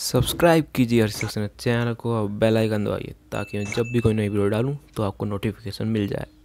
Subscribe कीजिए हर section channel को और बेल आइकन दबाइए ताकि जब भी कोई नई वीडियो डालूँ तो आपको नोटिफिकेशन मिल जाए।